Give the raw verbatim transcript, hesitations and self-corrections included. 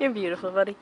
You're beautiful, buddy.